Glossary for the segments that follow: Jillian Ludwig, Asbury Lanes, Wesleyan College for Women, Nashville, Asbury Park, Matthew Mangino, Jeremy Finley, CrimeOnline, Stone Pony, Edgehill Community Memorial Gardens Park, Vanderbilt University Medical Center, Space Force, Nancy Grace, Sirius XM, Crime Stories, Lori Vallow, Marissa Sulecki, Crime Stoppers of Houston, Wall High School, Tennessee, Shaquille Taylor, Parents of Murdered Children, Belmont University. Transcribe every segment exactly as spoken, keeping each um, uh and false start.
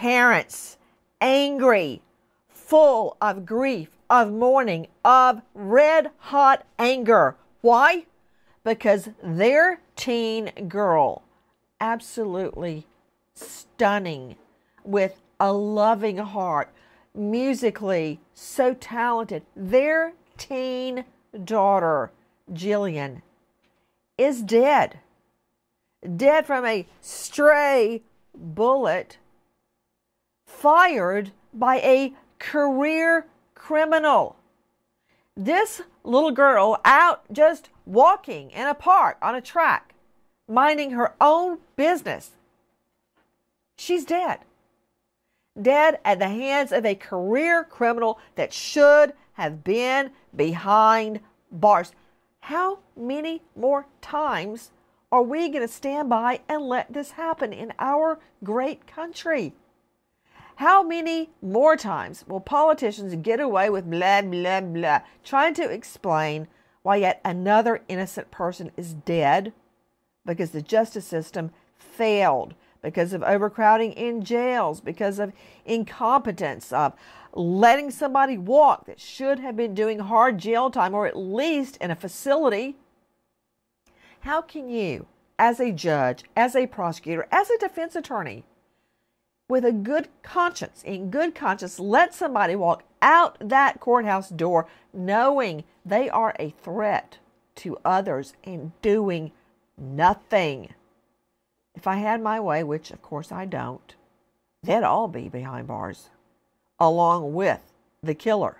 parents angry, full of grief, of mourning, of red-hot anger. Why? Because their teen girl, absolutely stunning, with a loving heart, musically so talented, their teen daughter, Jillian, is dead. Dead from a stray bullet fired by a career criminal. This little girl out just walking in a park on a track, minding her own business. She's dead. Dead at the hands of a career criminal that should have been behind bars. How many more times are we going to stand by and let this happen in our great country? How many more times will politicians get away with blah, blah, blah, trying to explain why yet another innocent person is dead? Because the justice system failed, because of overcrowding in jails, because of incompetence, of letting somebody walk that should have been doing hard jail time or at least in a facility. How can you, as a judge, as a prosecutor, as a defense attorney, with a good conscience, in good conscience, let somebody walk out that courthouse door knowing they are a threat to others and doing nothing? If I had my way, which of course I don't, they'd all be behind bars, along with the killer.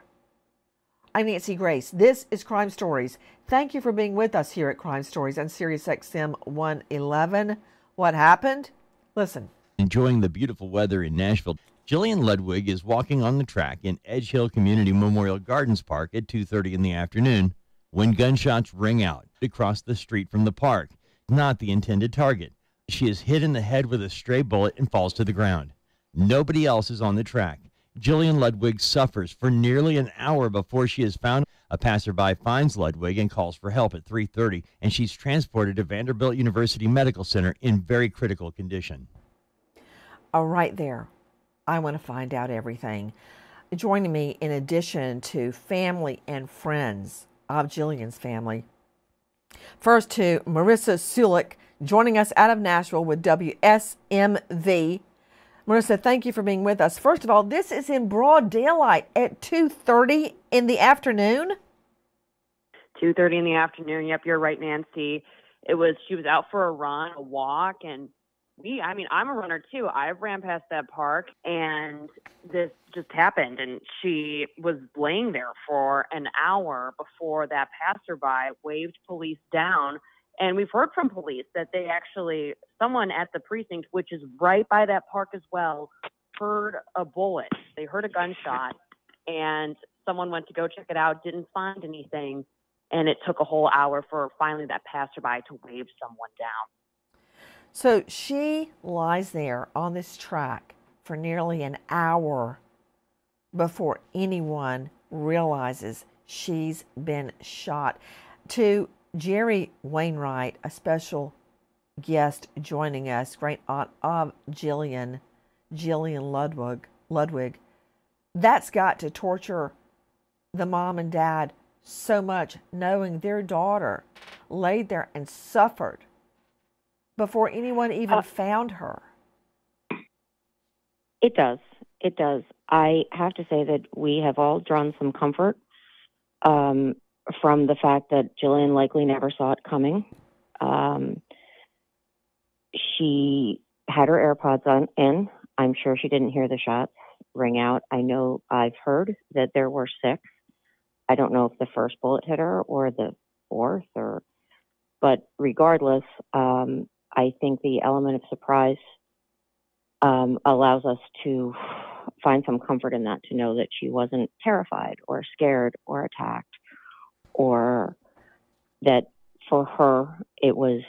I'm Nancy Grace. This is Crime Stories. Thank you for being with us here at Crime Stories on Sirius X M one eleven. What happened? Listen. Enjoying the beautiful weather in Nashville, Jillian Ludwig is walking on the track in Edgehill Community Memorial Gardens Park at two thirty in the afternoon when gunshots ring out across the street from the park, not the intended target. She is hit in the head with a stray bullet and falls to the ground. Nobody else is on the track. Jillian Ludwig suffers for nearly an hour before she is found. A passerby finds Ludwig and calls for help at three thirty, and she's transported to Vanderbilt University Medical Center in very critical condition. All right there. I want to find out everything. Joining me, in addition to family and friends of Jillian's family, first to Marissa Sulecki, joining us out of Nashville with W S M V. Marissa, thank you for being with us. First of all, this is in broad daylight at two thirty in the afternoon? two thirty in the afternoon. Yep, you're right, Nancy. It was, she was out for a run, a walk, and we, I mean, I'm a runner too. I ran past that park, and this just happened, and she was laying there for an hour before that passerby waved police down. And we've heard from police that they actually, someone at the precinct, which is right by that park as well, heard a bullet. They heard a gunshot, and someone went to go check it out, didn't find anything, and it took a whole hour for finally that passerby to wave someone down. So she lies there on this track for nearly an hour before anyone realizes she's been shot. To Jerry Wainwright, a special guest joining us, great aunt of Jillian, Jillian Ludwig, Ludwig. That's got to torture the mom and dad so much, knowing their daughter laid there and suffered before anyone even uh, found her. It does. It does. I have to say that we have all drawn some comfort Um from the fact that Jillian likely never saw it coming. Um, she had her AirPods on in. I'm sure she didn't hear the shots ring out. I know I've heard that there were six. I don't know if the first bullet hit her or the fourth, or, but regardless, um, I think the element of surprise um, allows us to find some comfort in that, to know that she wasn't terrified or scared or attacked, or that for her, it was,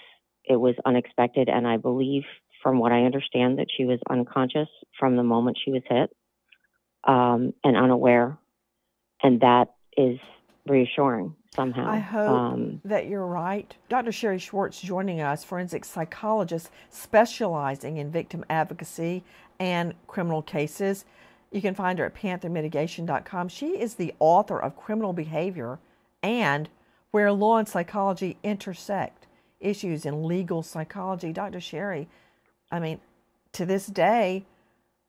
it was unexpected. And I believe, from what I understand, that she was unconscious from the moment she was hit, um, and unaware. And that is reassuring somehow. I hope um, that you're right. Doctor Sherry Schwartz joining us, forensic psychologist specializing in victim advocacy and criminal cases. You can find her at panther mitigation dot com. She is the author of Criminal Behavior and Where Law and Psychology Intersect, Issues in Legal Psychology. Doctor Sherry, I mean, to this day,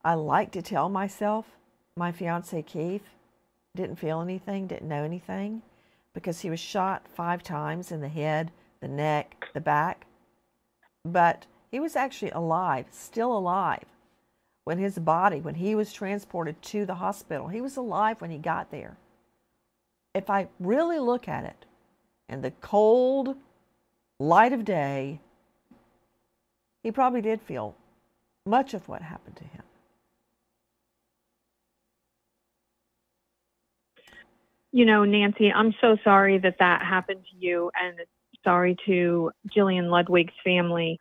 I like to tell myself my fiancé Keith didn't feel anything, didn't know anything, because he was shot five times in the head, the neck, the back. But he was actually alive, still alive, when his body, when he was transported to the hospital. He was alive when he got there. If I really look at it in the cold light of day, he probably did feel much of what happened to him. You know, Nancy, I'm so sorry that that happened to you, and sorry to Jillian Ludwig's family.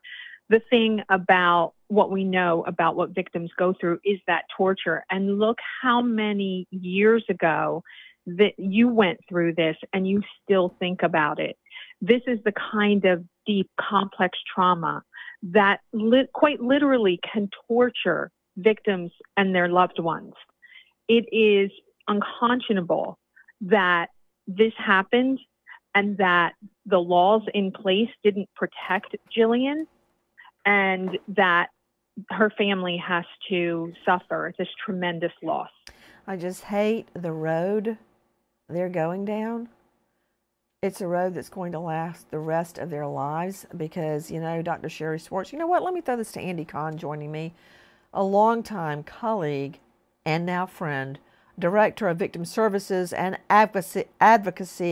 The thing about what we know about what victims go through is that torture. And look how many years ago that you went through this and you still think about it. This is the kind of deep, complex trauma that li- quite literally can torture victims and their loved ones. It is unconscionable that this happened and that the laws in place didn't protect Jillian, and that her family has to suffer this tremendous loss. I just hate the road they're going down. It's a road that's going to last the rest of their lives because, you know, Doctor Sherry Schwartz, you know what, let me throw this to Andy Kahn joining me, a longtime colleague and now friend, Director of Victim Services and Advocacy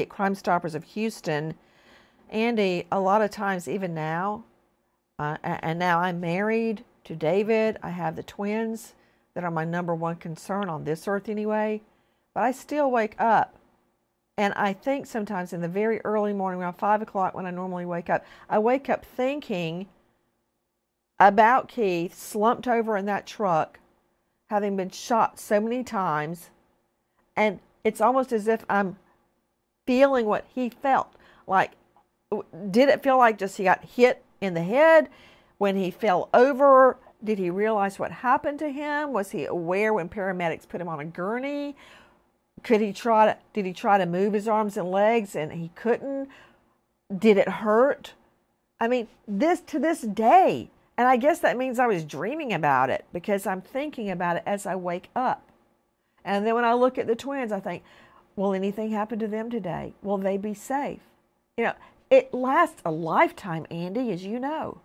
at Crime Stoppers of Houston. Andy, a lot of times, even now, uh, and now I'm married to David. I have the twins that are my number one concern on this earth anyway. But I still wake up, and I think sometimes in the very early morning, around five o'clock when I normally wake up, I wake up thinking about Keith slumped over in that truck, having been shot so many times, and it's almost as if I'm feeling what he felt. Like, did it feel like just he got hit in the head when he fell over? Did he realize what happened to him? Was he aware when paramedics put him on a gurney? Could he try to, did he try to move his arms and legs and he couldn't? Did it hurt? I mean, this to this day, and I guess that means I was dreaming about it because I'm thinking about it as I wake up. And then when I look at the twins, I think, will anything happen to them today? Will they be safe? You know, it lasts a lifetime, Andy, as you know.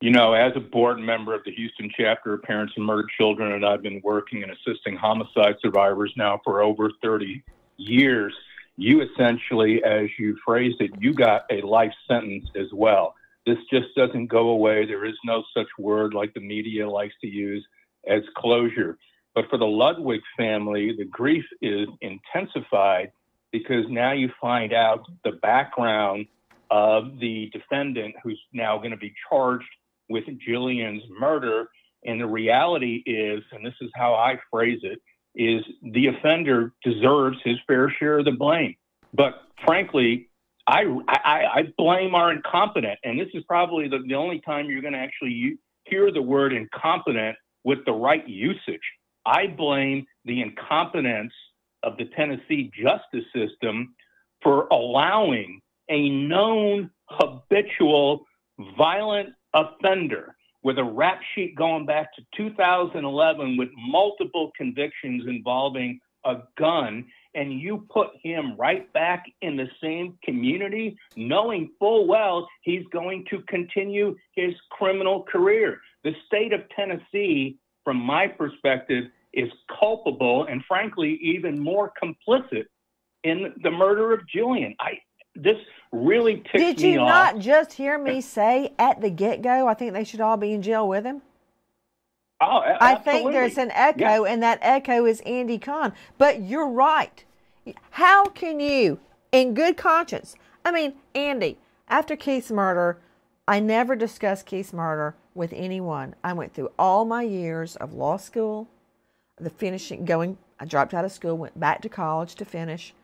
You know, as a board member of the Houston chapter of Parents of Murdered Children, and I've been working and assisting homicide survivors now for over thirty years, you essentially, as you phrased it, you got a life sentence as well. This just doesn't go away. There is no such word like the media likes to use as closure. But for the Ludwig family, the grief is intensified because now you find out the background of the defendant who's now going to be charged with Jillian's murder. And the reality is, and this is how I phrase it, is the offender deserves his fair share of the blame. But frankly, I, I, I blame our incompetent, and this is probably the, the only time you're going to actually u- hear the word incompetent with the right usage. I blame the incompetence of the Tennessee justice system for allowing a known, habitual, violent offender with a rap sheet going back to two thousand eleven with multiple convictions involving a gun, and you put him right back in the same community, knowing full well he's going to continue his criminal career. The state of Tennessee, from my perspective, is culpable and, frankly, even more complicit in the murder of Jillian. I this really ticked me off. Did you not just hear me say at the get-go, I think they should all be in jail with him? Oh, I think there's an echo, yeah. And that echo is Andy Kahn. But you're right. How can you, in good conscience, I mean, Andy, after Keith's murder, I never discussed Keith's murder with anyone. I went through all my years of law school, the finishing, going, I dropped out of school, went back to college to finish,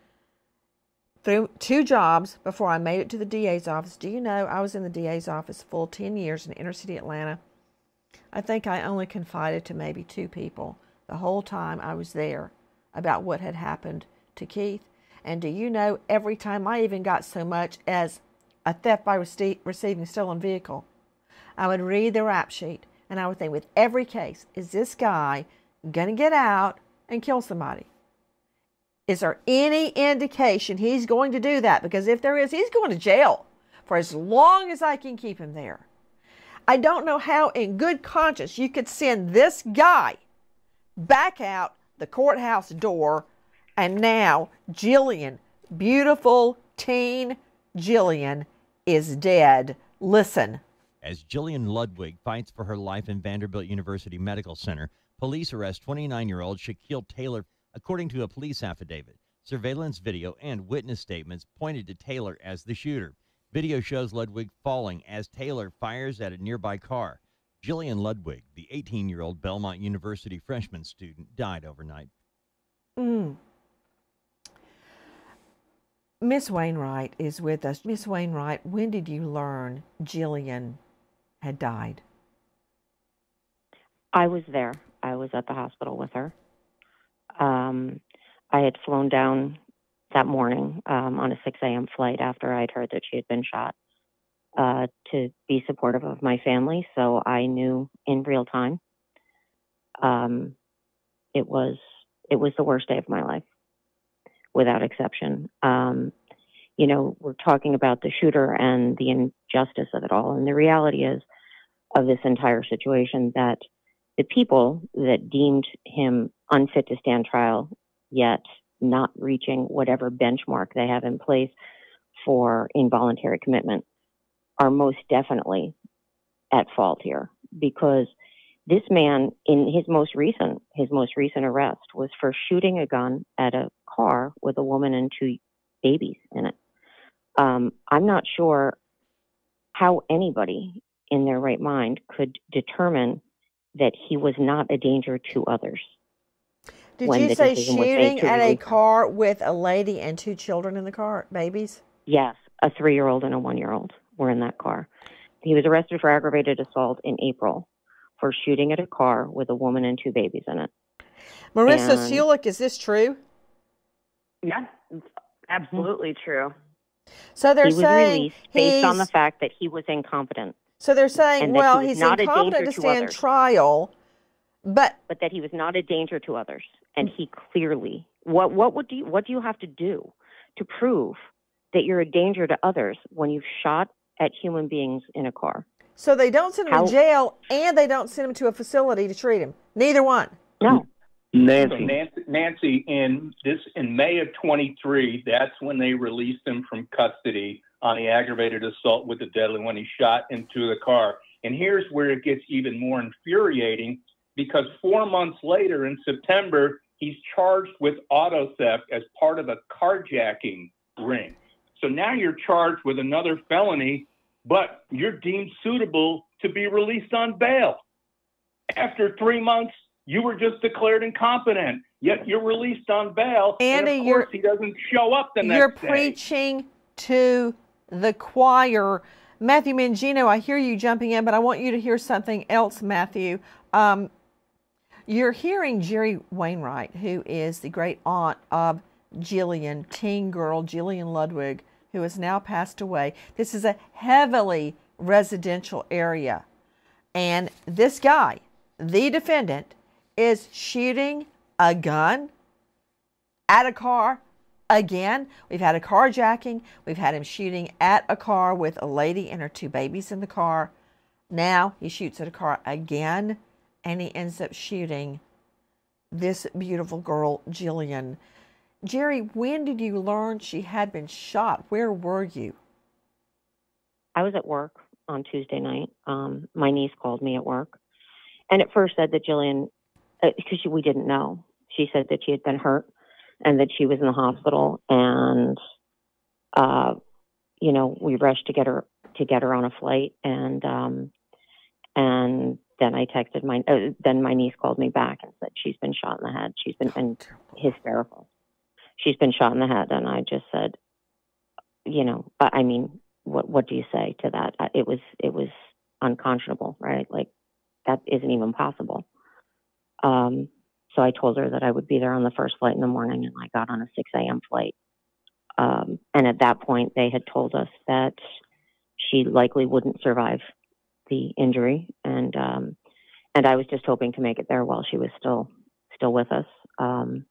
through two jobs before I made it to the D A's office. Do you know I was in the D A's office full ten years in inner city Atlanta? I think I only confided to maybe two people the whole time I was there about what had happened to Keith. And do you know, every time I even got so much as a theft by rece- receiving stolen vehicle, I would read the rap sheet and I would think, with every case, is this guy going to get out and kill somebody? Is there any indication he's going to do that? Because if there is, he's going to jail for as long as I can keep him there. I don't know how in good conscience you could send this guy back out the courthouse door. And now Jillian, beautiful teen Jillian, is dead. Listen. As Jillian Ludwig fights for her life in Vanderbilt University Medical Center, police arrest twenty-nine-year-old Shaquille Taylor. According to a police affidavit, surveillance video and witness statements pointed to Taylor as the shooter. Video shows Ludwig falling as Taylor fires at a nearby car. Jillian Ludwig, the eighteen-year-old Belmont University freshman student, died overnight. Mm. Miss Wainwright is with us. Miss Wainwright, when did you learn Jillian had died? I was there. I was at the hospital with her. Um, I had flown down that morning um, on a six a.m. flight after I'd heard that she had been shot uh, to be supportive of my family. So I knew in real time. Um, it was it was the worst day of my life, without exception. Um, you know, we're talking about the shooter and the injustice of it all. And the reality is of this entire situation that the people that deemed him unfit to stand trial, yet not reaching whatever benchmark they have in place for involuntary commitment, are most definitely at fault here, because this man, in his most recent his most recent arrest, was for shooting a gun at a car with a woman and two babies in it. Um, I'm not sure how anybody in their right mind could determine that he was not a danger to others. Did you say shooting at a car with a lady and two children in the car, babies? Yes, a three-year-old and a one-year-old were in that car. He was arrested for aggravated assault in April for shooting at a car with a woman and two babies in it. Marissa Sulecki, is this true? Yeah, absolutely mm-hmm. true. So they're he was saying released based he's... on the fact that he was incompetent. So they're saying, well, he he's incompetent to stand others. trial, but but that he was not a danger to others, and he clearly what what would you what do you have to do to prove that you're a danger to others when you've shot at human beings in a car? So they don't send him How? to jail, and they don't send him to a facility to treat him. Neither one. No. Nancy, so Nancy, Nancy, in this in May of twenty-three, that's when they released him from custody on the aggravated assault with the deadly, when he shot into the car. And here's where it gets even more infuriating, because four months later in September, he's charged with auto theft as part of a carjacking ring. So now you're charged with another felony, but you're deemed suitable to be released on bail. After three months, you were just declared incompetent, yet you're released on bail. Andy, and of course, he doesn't show up the next day. You're preaching to the choir. Matthew Mangino, I hear you jumping in, but I want you to hear something else, Matthew. Um, you're hearing Jerry Wainwright, who is the great aunt of Jillian, teen girl Jillian Ludwig, who has now passed away. This is a heavily residential area. And this guy, the defendant, is shooting a gun at a car. Again, we've had a carjacking. We've had him shooting at a car with a lady and her two babies in the car. Now he shoots at a car again, and he ends up shooting this beautiful girl, Jillian. Jerry, when did you learn she had been shot? Where were you? I was at work on Tuesday night. Um, my niece called me at work, and at first said that Jillian, because uh, we didn't know, she said that she had been hurt and that she was in the hospital, and, uh, you know, we rushed to get her, to get her on a flight. And, um, and then I texted my, uh, then my niece called me back and said, she's been shot in the head. She's been, oh, been hysterical. She's been shot in the head. And I just said, you know, I mean, what what do you say to that? It was it was unconscionable, right? Like, that isn't even possible. Um, so I told her that I would be there on the first flight in the morning, and I got on a six a.m. flight. Um, and at that point, they had told us that she likely wouldn't survive the injury, and um, and I was just hoping to make it there while she was still still with us. Um,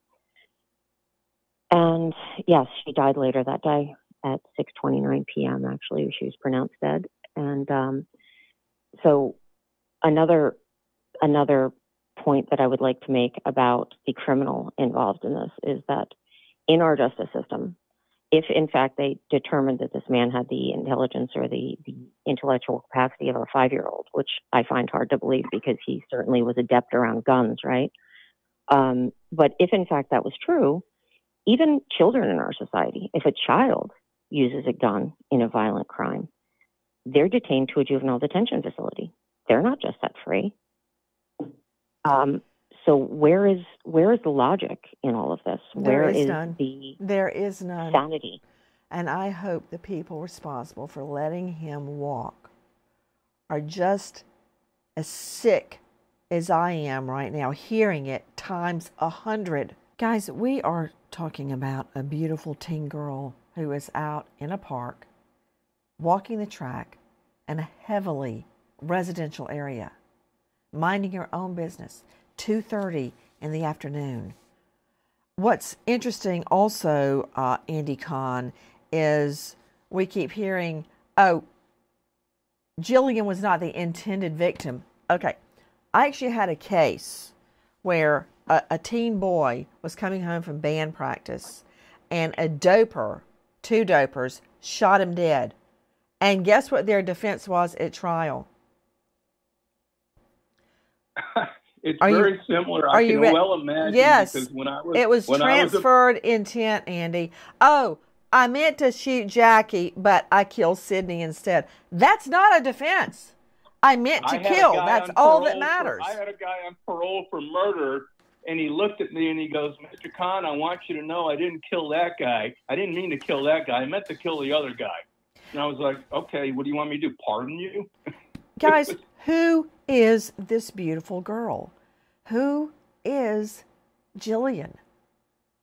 and yes, she died later that day at six twenty-nine p.m. Actually, she was pronounced dead. And um, so another another point that I would like to make about the criminal involved in this is that in our justice system, if in fact they determined that this man had the intelligence or the, the intellectual capacity of a five-year-old, which I find hard to believe because he certainly was adept around guns, right? Um, but if in fact that was true, even children in our society, if a child uses a gun in a violent crime, they're detained to a juvenile detention facility. They're not just set free. Um, So where is where is the logic in all of this? Where there is, is none. the there is none. sanity? And I hope the people responsible for letting him walk are just as sick as I am right now, hearing it times a hundred. Guys, we are talking about a beautiful teen girl who is out in a park, walking the track in a heavily residential area, minding her own business. two thirty in the afternoon. What's interesting also, uh, Andy Kahn, is we keep hearing, oh, Jillian was not the intended victim. Okay, I actually had a case where a, a teen boy was coming home from band practice and a doper, two dopers, shot him dead. And guess what their defense was at trial? It's are very you, similar. I can well imagine. Yes, because when I was, it was when transferred I was intent, Andy. Oh, I meant to shoot Jackie, but I killed Sydney instead. That's not a defense. I meant to I kill. That's all that matters. For, I had a guy on parole for murder, and he looked at me and he goes, "Mister Kahn, I want you to know I didn't kill that guy. I didn't mean to kill that guy. I meant to kill the other guy." And I was like, "Okay, what do you want me to do? Pardon you?" Guys, who is this beautiful girl? Who is Jillian?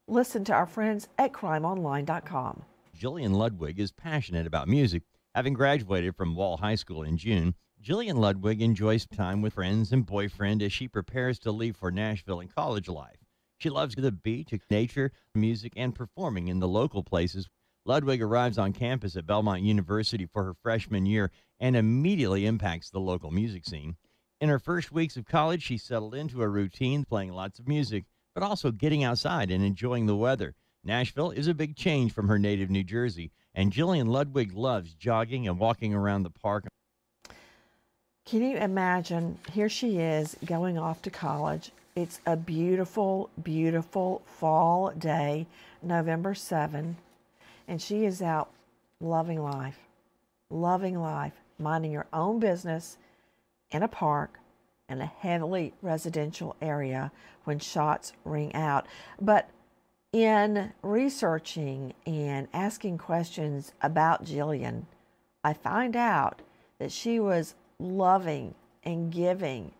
Listen to our friends at crime online dot com. Jillian Ludwig is passionate about music. Having graduated from Wall High School in June, Jillian Ludwig enjoys time with friends and boyfriend as she prepares to leave for Nashville and college life. She loves the beach, nature, music, and performing in the local places. Ludwig arrives on campus at Belmont University for her freshman year and immediately impacts the local music scene. In her first weeks of college, she settled into a routine playing lots of music, but also getting outside and enjoying the weather. Nashville is a big change from her native New Jersey, and Jillian Ludwig loves jogging and walking around the park. Can you imagine? Here she is going off to college. It's a beautiful, beautiful fall day, November seventh. And she is out loving life, loving life, minding her own business in a park in a heavily residential area when shots ring out. But in researching and asking questions about Jillian, I find out that she was loving and giving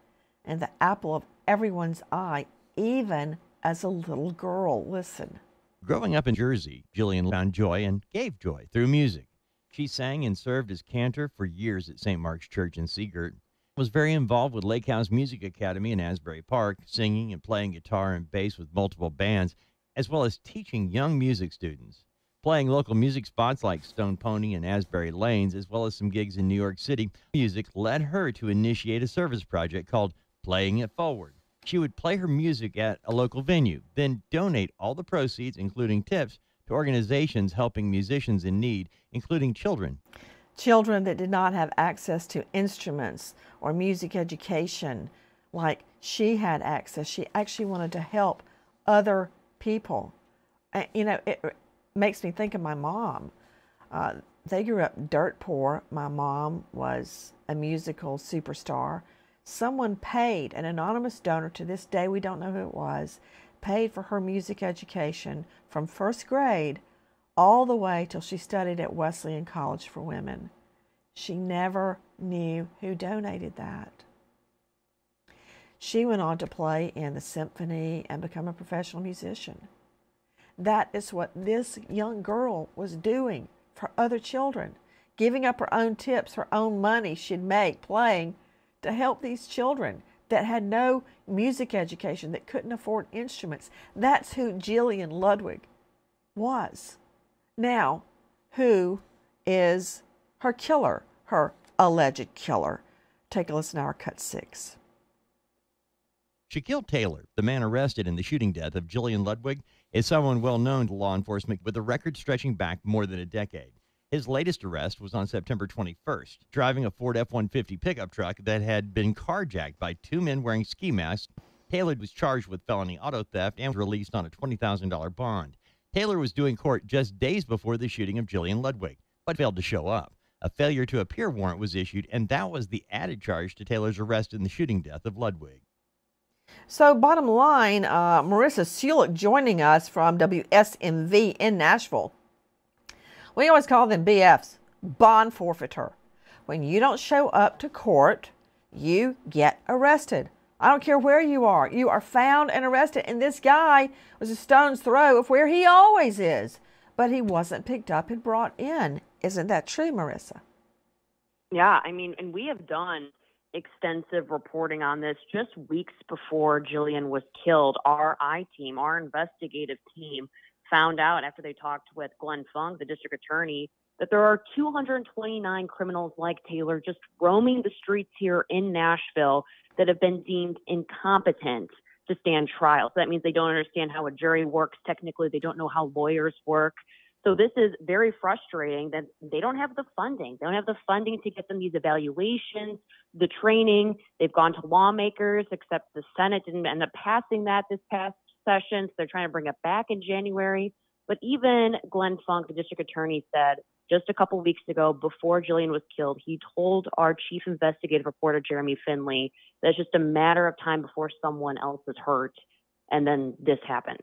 and the apple of everyone's eye, even as a little girl. Listen. Growing up in Jersey, Jillian found joy and gave joy through music. She sang and served as cantor for years at Saint Mark's Church in Seagirt, was very involved with Lake House Music Academy in Asbury Park, singing and playing guitar and bass with multiple bands, as well as teaching young music students, playing local music spots like Stone Pony and Asbury Lanes, as well as some gigs in New York City. Music led her to initiate a service project called Playing It Forward. She would play her music at a local venue, then donate all the proceeds, including tips, to organizations helping musicians in need, including children. Children that did not have access to instruments or music education like she had access. She actually wanted to help other people. And, you know, it makes me think of my mom. Uh, they grew up dirt poor. My mom was a musical superstar. Someone paid, an anonymous donor, to this day we don't know who it was, paid for her music education from first grade all the way till she studied at Wesleyan College for Women. She never knew who donated that. She went on to play in the symphony and become a professional musician. That is what this young girl was doing for other children, giving up her own tips, her own money she'd make playing to help these children that had no music education, that couldn't afford instruments. That's who Jillian Ludwig was. Now, who is her killer, her alleged killer? Take a listen to our cut six. Shaquille Taylor, the man arrested in the shooting death of Jillian Ludwig, is someone well known to law enforcement with a record stretching back more than a decade. His latest arrest was on September twenty-first, driving a Ford F one fifty pickup truck that had been carjacked by two men wearing ski masks. Taylor was charged with felony auto theft and released on a twenty thousand dollar bond. Taylor was due in court just days before the shooting of Jillian Ludwig, but failed to show up. A failure to appear warrant was issued, and that was the added charge to Taylor's arrest in the shooting death of Ludwig. So bottom line, uh, Marissa Sulecki joining us from W S M V in Nashville. We always call them B Fs, bond forfeiture. When you don't show up to court, you get arrested. I don't care where you are. You are found and arrested. And this guy was a stone's throw of where he always is. But he wasn't picked up and brought in. Isn't that true, Marissa? Yeah, I mean, and we have done extensive reporting on this. Just weeks before Jillian was killed, our I team, our investigative team, found out after they talked with Glenn Funk, the district attorney, that there are two hundred twenty-nine criminals like Taylor just roaming the streets here in Nashville that have been deemed incompetent to stand trial. So that means they don't understand how a jury works technically. They don't know how lawyers work. So this is very frustrating that they don't have the funding. They don't have the funding to get them these evaluations, the training. They've gone to lawmakers, except the Senate didn't end up passing that this past session. So they're trying to bring it back in January. But even Glenn Funk, the district attorney, said just a couple weeks ago, before Jillian was killed, he told our chief investigative reporter, Jeremy Finley, that it's just a matter of time before someone else is hurt. And then this happened.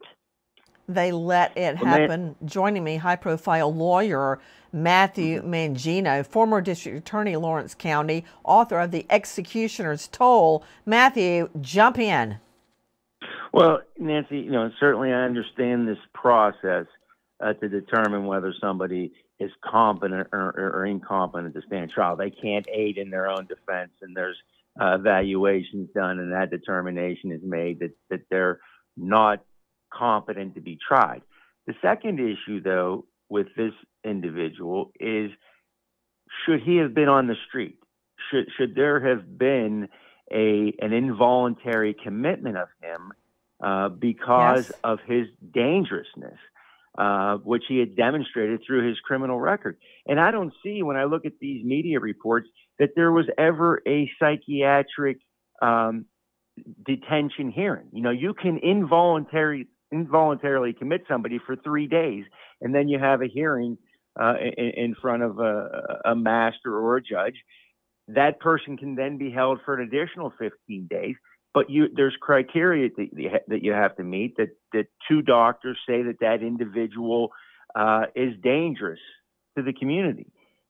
They let it happen. Joining me, high-profile lawyer Matthew Mangino, former district attorney Lawrence County, author of The Executioner's Toll. Matthew, jump in. Well, Nancy, you know, certainly I understand this process uh, to determine whether somebody is competent or, or, or incompetent to stand trial. They can't aid in their own defense, and there's uh, evaluations done, and that determination is made that, that they're not competent to be tried. The second issue, though, with this individual is, should he have been on the street? Should should there have been a an involuntary commitment of him uh, because yes. of his dangerousness, uh, which he had demonstrated through his criminal record? And I don't see, when I look at these media reports, that there was ever a psychiatric um, detention hearing. You know, you can involuntarily involuntarily commit somebody for three days, and then you have a hearing uh, in, in front of a, a master or a judge. That person can then be held for an additional fifteen days, but you, there's criteria that, that you have to meet, that, that two doctors say that that individual uh, is dangerous to the community.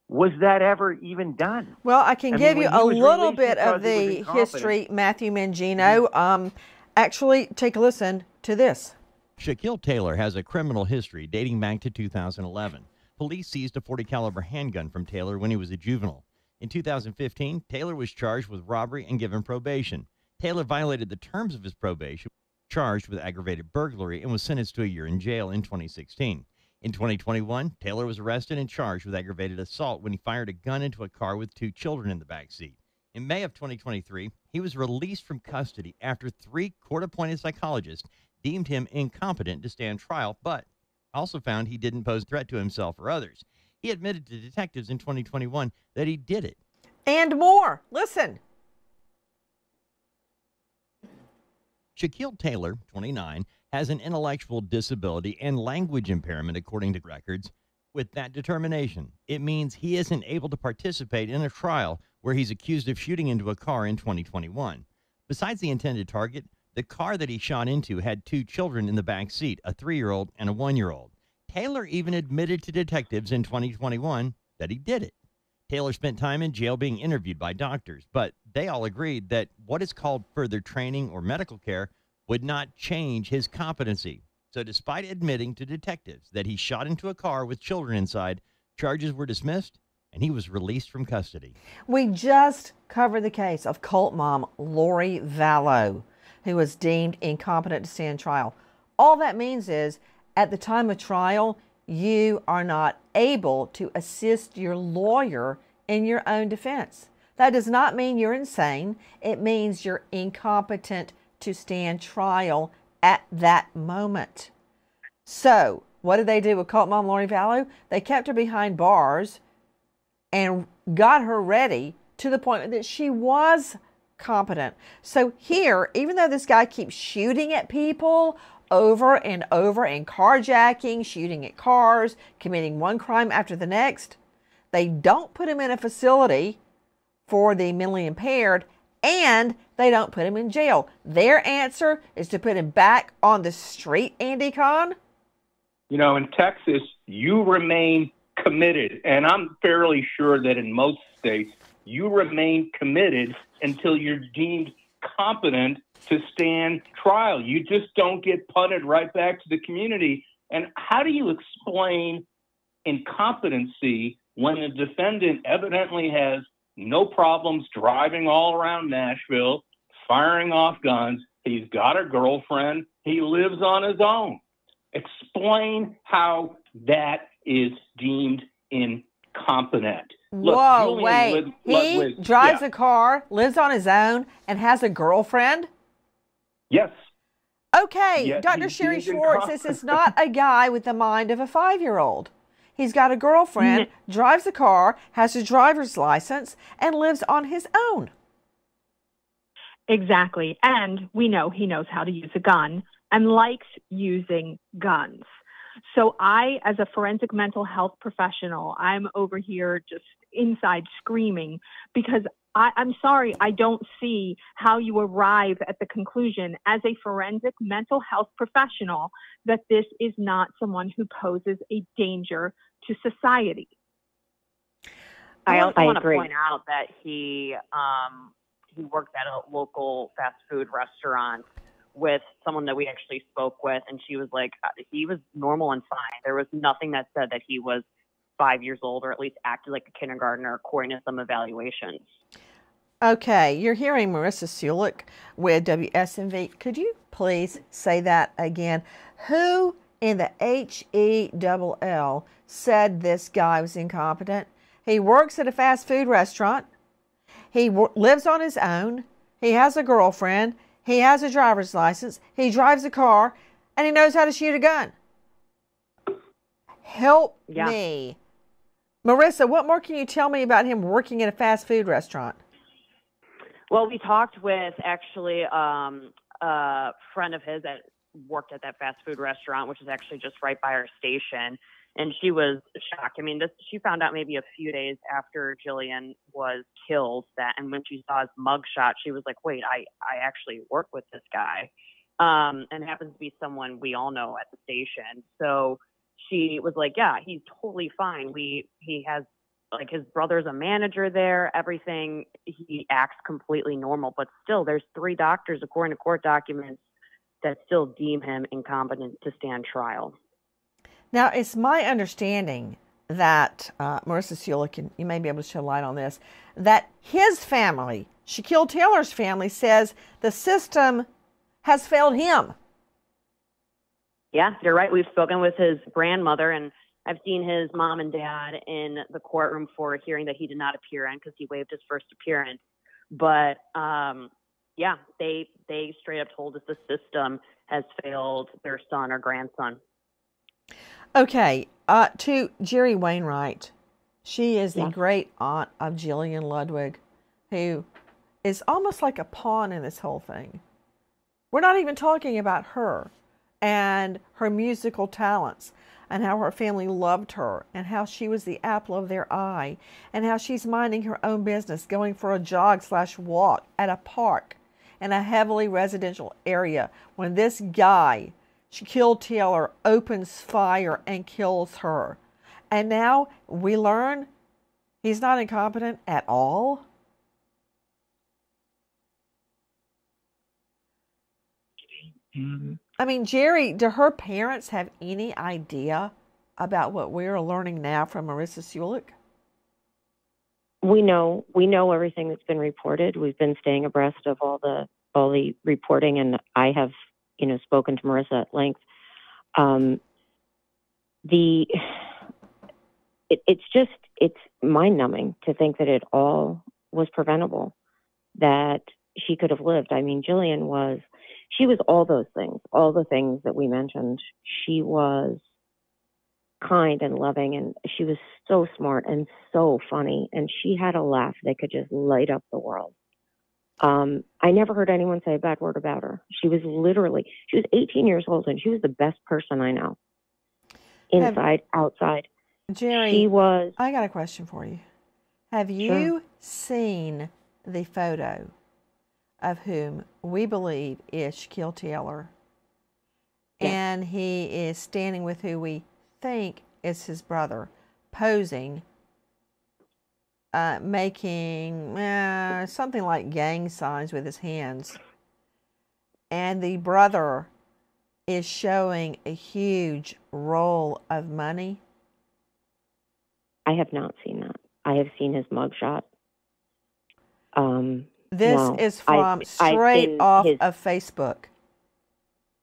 Was that ever even done? Well, I can I give mean, you a little bit of the history, Matthew Mangino. Um, actually, take a listen to this. Shaquille Taylor has a criminal history dating back to two thousand eleven. Police seized a forty caliber handgun from Taylor when he was a juvenile. In two thousand fifteen, Taylor was charged with robbery and given probation. Taylor violated the terms of his probation, charged with aggravated burglary, and was sentenced to a year in jail in twenty sixteen. In twenty twenty-one, Taylor was arrested and charged with aggravated assault when he fired a gun into a car with two children in the backseat. In May of twenty twenty-three, he was released from custody after three court-appointed psychologists deemed him incompetent to stand trial, but also found he didn't pose a threat to himself or others. He admitted to detectives in twenty twenty-one that he did it. And more. Listen. Shaquille Taylor, twenty-nine, has an intellectual disability and language impairment, according to records. With that determination, it means he isn't able to participate in a trial where he's accused of shooting into a car in twenty twenty-one. Besides the intended target, the car that he shot into had two children in the back seat, a three-year-old and a one-year-old. Taylor even admitted to detectives in twenty twenty-one that he did it. Taylor spent time in jail being interviewed by doctors, but they all agreed that what is called further training or medical care would not change his competency. So despite admitting to detectives that he shot into a car with children inside, charges were dismissed and he was released from custody. We just covered the case of cult mom Lori Vallow, who was deemed incompetent to stand trial. All that means is at the time of trial, you are not able to assist your lawyer in your own defense. That does not mean you're insane. It means you're incompetent to stand trial at that moment. So what did they do with cult mom Lori Vallow? They kept her behind bars and got her ready to the point that she was competent. So here, even though this guy keeps shooting at people over and over and carjacking, shooting at cars, committing one crime after the next, they don't put him in a facility for the mentally impaired and they don't put him in jail. Their answer is to put him back on the street, Andy Kahn. You know, in Texas, you remain committed, and I'm fairly sure that in most states, you remain committed until you're deemed competent to stand trial. You just don't get punted right back to the community. And how do you explain incompetency when the defendant evidently has no problems driving all around Nashville, firing off guns? He's got a girlfriend. He lives on his own. Explain how that is deemed incompetent. Look, Whoa, Jillian wait. Lud he Ludwig, drives yeah. a car, lives on his own, and has a girlfriend? Yes. Okay, yes, Doctor Sherry Schwartz, this is not a guy with the mind of a five-year-old. He's got a girlfriend, drives a car, has a driver's license, and lives on his own. Exactly. And we know he knows how to use a gun and likes using guns. So I, as a forensic mental health professional, I'm over here just inside screaming because I, I'm sorry, I don't see how you arrive at the conclusion as a forensic mental health professional that this is not someone who poses a danger to society. I also I want agree. to point out that he, um, he worked at a local fast food restaurant with someone that we actually spoke with, and she was like, he was normal and fine. There was nothing that said that he was five years old or at least acted like a kindergartner according to some evaluations. Okay, you're hearing Marissa Sulecki with W S M V. Could you please say that again? Who in the H E L L said this guy was incompetent? He works at a fast food restaurant. He lives on his own. He has a girlfriend. He has a driver's license, he drives a car, and he knows how to shoot a gun. Help yeah. me. Marissa, what more can you tell me about him working at a fast food restaurant? Well, we talked with actually um, a friend of his that worked at that fast food restaurant, which is actually just right by our station, and she was shocked. I mean, this, she found out maybe a few days after Jillian was killed that, and when she saw his mugshot, she was like, wait, I, I actually work with this guy. Um, and happens to be someone we all know at the station. So she was like, yeah, he's totally fine. We, he has like his brother's a manager there, everything. He acts completely normal, but still there's three doctors, according to court documents, that still deem him incompetent to stand trial. Now, it's my understanding that, uh, Marissa Sulecki, you may be able to shed light on this, that his family, Shaquille Taylor's family, says the system has failed him. Yeah, you're right. We've spoken with his grandmother, and I've seen his mom and dad in the courtroom for a hearing that he did not appear in because he waived his first appearance. But, um, yeah, they, they straight up told us the system has failed their son or grandson. Okay, uh, to Jerry Wainwright, she is the yeah. great aunt of Jillian Ludwig, who is almost like a pawn in this whole thing. We're not even talking about her and her musical talents and how her family loved her and how she was the apple of their eye and how she's minding her own business, going for a jog slash walk at a park in a heavily residential area when this guy Shaquille Taylor opens fire and kills her. And now we learn he's not incompetent at all. Mm-hmm. I mean, Jerry, do her parents have any idea about what we're learning now from Marissa Sulecki? We know, we know everything that's been reported. We've been staying abreast of all the, all the reporting, and I have, you know, spoken to Marissa at length. Um, the, it, it's just, it's mind numbing to think that it all was preventable, that she could have lived. I mean, Jillian was, she was all those things, all the things that we mentioned. She was kind and loving, and she was so smart and so funny, and she had a laugh that could just light up the world. Um, I never heard anyone say a bad word about her. She was literally, she was eighteen years old, and she was the best person I know. Inside, have, outside. Jerry, she was, I got a question for you. Have you sure. seen the photo of whom we believe is Shaquille Taylor? Yes. And he is standing with who we think is his brother, posing, uh, making uh, something like gang signs with his hands. And the brother is showing a huge roll of money. I have not seen that. I have seen his mugshot. Um, this no, is from I've, straight I've off his... of Facebook.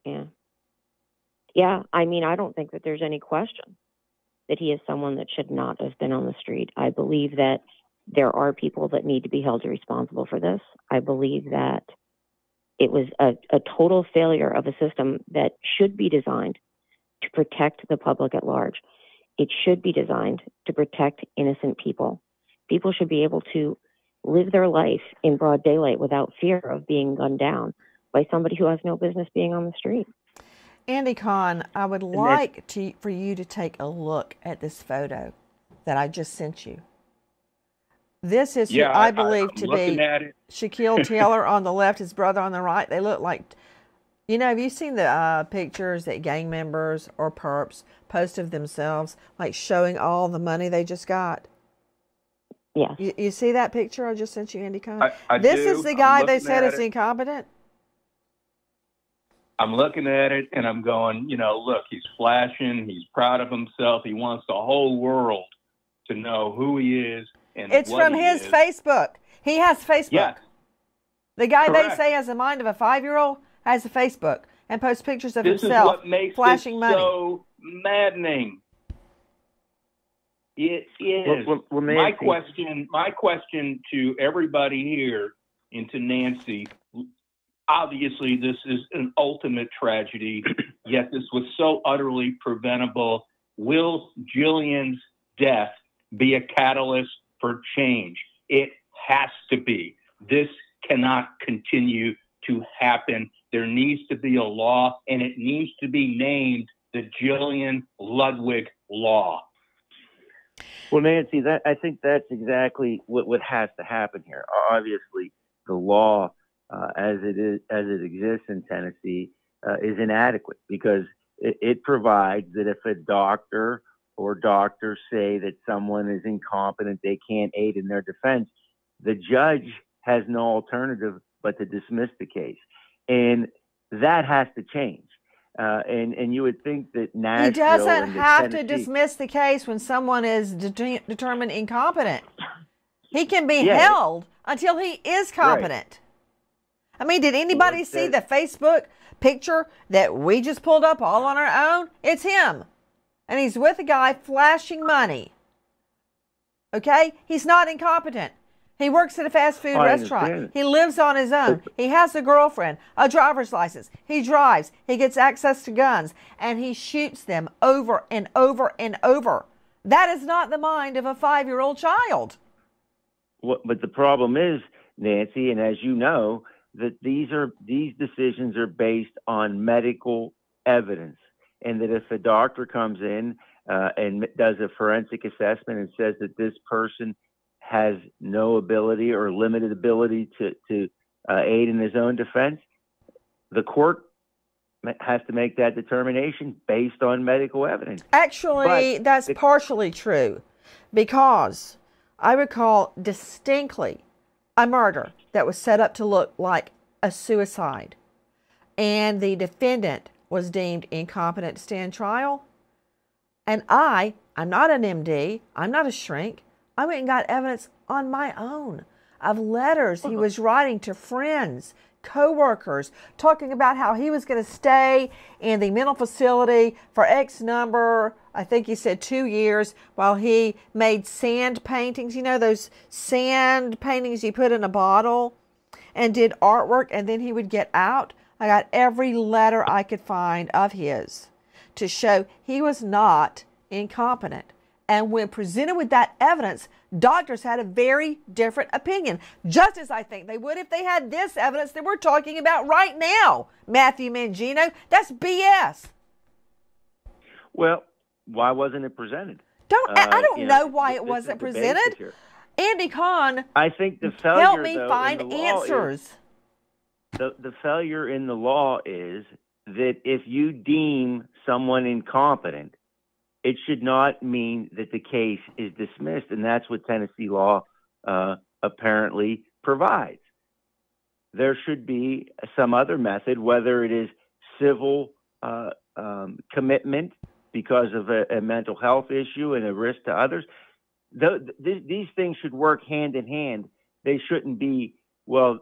Yeah. Yeah, I mean, I don't think that there's any question that he is someone that should not have been on the street. I believe that there are people that need to be held responsible for this. I believe that it was a, a total failure of a system that should be designed to protect the public at large. It should be designed to protect innocent people. People should be able to live their life in broad daylight without fear of being gunned down by somebody who has no business being on the street. Andy Kahn, I would like to, for you to take a look at this photo that I just sent you. This is yeah, who I, I believe I, to be Shaquille Taylor on the left, his brother on the right. They look like, you know, have you seen the uh, pictures that gang members or perps post of themselves, like showing all the money they just got? Yeah. You, you see that picture I just sent you, Andy Kahn? I, I this do. is the guy they said is it. incompetent. I'm looking at it and I'm going, you know, look, he's flashing. He's proud of himself. He wants the whole world to know who he is and it's what from he his is. Facebook. He has Facebook. Yeah. The guy Correct. they say has the mind of a five-year-old has a Facebook and posts pictures of this himself. This is what makes flashing this money. so maddening. It is. Well, well, well, my question, my question to everybody here and to Nancy. Obviously, this is an ultimate tragedy, yet this was so utterly preventable. Will Jillian's death be a catalyst for change? It has to be. This cannot continue to happen. There needs to be a law, and it needs to be named the Jillian Ludwig Law. Well, Nancy, that, I think that's exactly what, what has to happen here. Obviously, the law... Uh, as it is, as it exists in Tennessee, uh, is inadequate because it, it provides that if a doctor or doctors say that someone is incompetent, they can't aid in their defense, the judge has no alternative but to dismiss the case. And that has to change. Uh, and, and you would think that Nashville... He doesn't have to dismiss the case when someone is de- determined incompetent. He can be yeah. held until he is competent. Right. I mean, did anybody see the Facebook picture that we just pulled up all on our own? It's him. And he's with a guy flashing money. Okay? He's not incompetent. He works at a fast food restaurant. He lives on his own. He has a girlfriend, a driver's license. He drives. He gets access to guns. And he shoots them over and over and over. That is not the mind of a five-year-old child. What, but the problem is, Nancy, and as you know, that these are these decisions are based on medical evidence, and that if a doctor comes in uh, and does a forensic assessment and says that this person has no ability or limited ability to to uh, aid in his own defense, the court has to make that determination based on medical evidence. Actually, but that's partially true, because I recall distinctly a murder that was set up to look like a suicide, and the defendant was deemed incompetent to stand trial. And I, I'm not an M D, I'm not a shrink, I went and got evidence on my own of letters he was writing to friends, co-workers, talking about how he was going to stay in the mental facility for X number, I think he said two years, while he made sand paintings, you know, those sand paintings you put in a bottle, and did artwork, and then he would get out. I got every letter I could find of his to show he was not incompetent. And when presented with that evidence, doctors had a very different opinion, just as I think they would if they had this evidence that we're talking about right now, Matthew Mangino. That's B S. Well, why wasn't it presented? Don't uh, I don't know, know why it wasn't presented. Andy Kahn, I think the failure, help me though, find answers. Is, the, the failure in the law is that if you deem someone incompetent, it should not mean that the case is dismissed, and that's what Tennessee law uh, apparently provides. There should be some other method, whether it is civil uh, um, commitment because of a, a mental health issue and a risk to others. Th th these things should work hand in hand. They shouldn't be, well,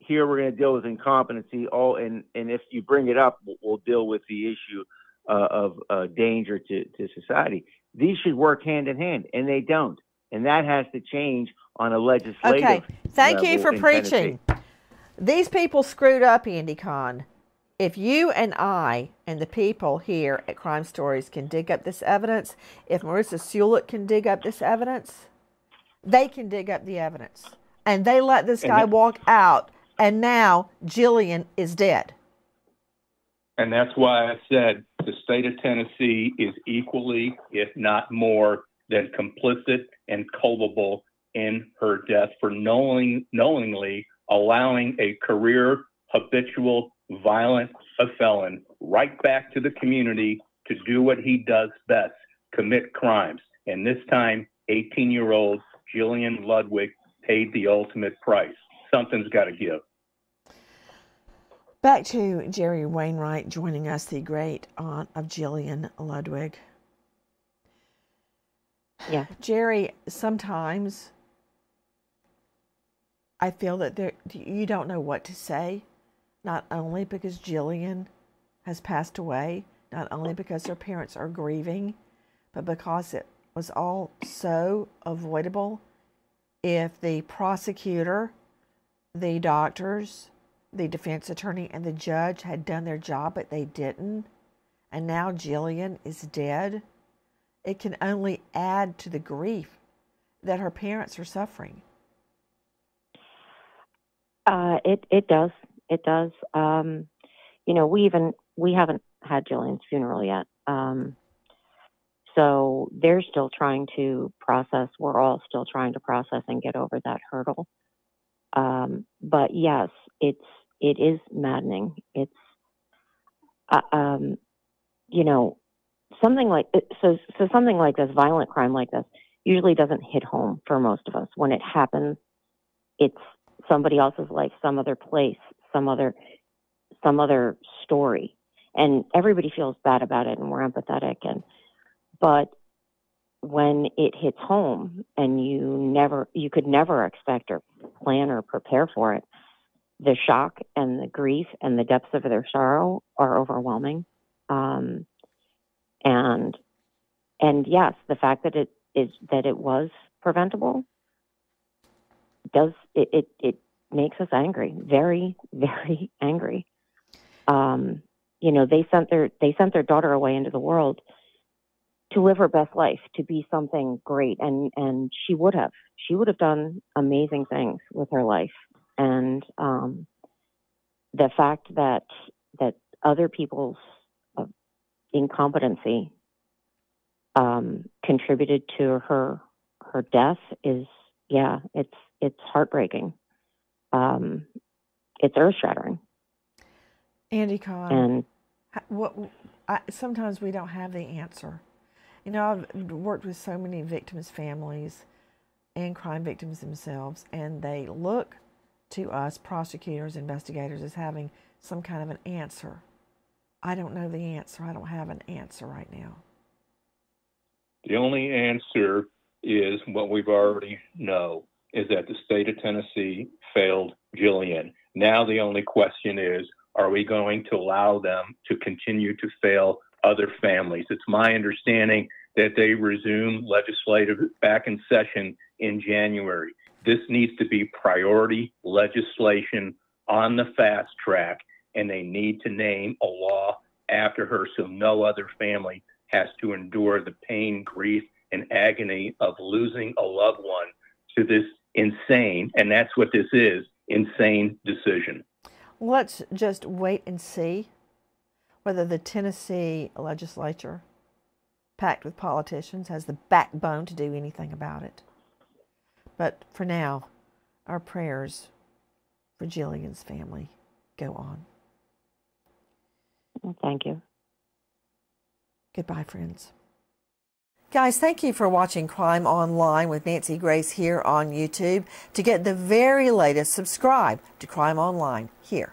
here we're going to deal with incompetency, oh, and, and if you bring it up, we'll, we'll deal with the issue Uh, of uh, danger to, to society. These should work hand in hand, and they don't. And that has to change on a legislative Okay, thank level you for preaching. Tennessee. These people screwed up, Andy Kahn. If you and I and the people here at Crime Stories can dig up this evidence, if Marissa Sulecki can dig up this evidence, they can dig up the evidence. And they let this guy walk out, and now Jillian is dead. And that's why I said the state of Tennessee is equally, if not more, than complicit and culpable in her death for knowing, knowingly allowing a career habitual violent felon right back to the community to do what he does best, commit crimes. And this time, eighteen-year-old Jillian Ludwig paid the ultimate price. Something's got to give. Back to Jerry Wainwright joining us, the great aunt of Jillian Ludwig. Yeah. Jerry, sometimes I feel that there, you don't know what to say, not only because Jillian has passed away, not only because her parents are grieving, but because it was all so avoidable if the prosecutor, the doctors, the defense attorney and the judge had done their job, but they didn't. And now Jillian is dead. It can only add to the grief that her parents are suffering. Uh, it, it does. It does. Um, you know, we even, we haven't had Jillian's funeral yet. Um, so they're still trying to process. We're all still trying to process and get over that hurdle. Um, but yes, it's, it is maddening. It's, uh, um, you know, something like, so, so something like this, violent crime like this usually doesn't hit home for most of us. When it happens, it's somebody else's life, some other place, some other, some other story. And everybody feels bad about it and we're empathetic. And, but when it hits home and you never, you could never expect or plan or prepare for it, the shock and the grief and the depths of their sorrow are overwhelming. Um, and, and yes, the fact that it is, that it was preventable does, it, it, it makes us angry, very, very angry. Um, you know, they sent their, they sent their daughter away into the world to live her best life, to be something great. And, and she would have, she would have done amazing things with her life. And um, the fact that that other people's uh, incompetency um, contributed to her her death is, yeah, it's it's heartbreaking. Um, it's earth shattering. Andy Kahn, and What I, sometimes we don't have the answer. You know, I've worked with so many victims' families and crime victims themselves, and they look to us, prosecutors, investigators, as having some kind of an answer. I don't know the answer. I don't have an answer right now. The only answer is what we've already know, is that the state of Tennessee failed Jillian. Now the only question is, are we going to allow them to continue to fail other families? It's my understanding that they resume legislative back in session in January. This needs to be priority legislation on the fast track, and they need to name a law after her so no other family has to endure the pain, grief, and agony of losing a loved one to this insane, and that's what this is, insane decision. Let's just wait and see whether the Tennessee legislature, packed with politicians, has the backbone to do anything about it. But for now, our prayers for Jillian's family go on. Well, thank you. Goodbye, friends. Guys, thank you for watching Crime Online with Nancy Grace here on YouTube. To get the very latest, subscribe to Crime Online here.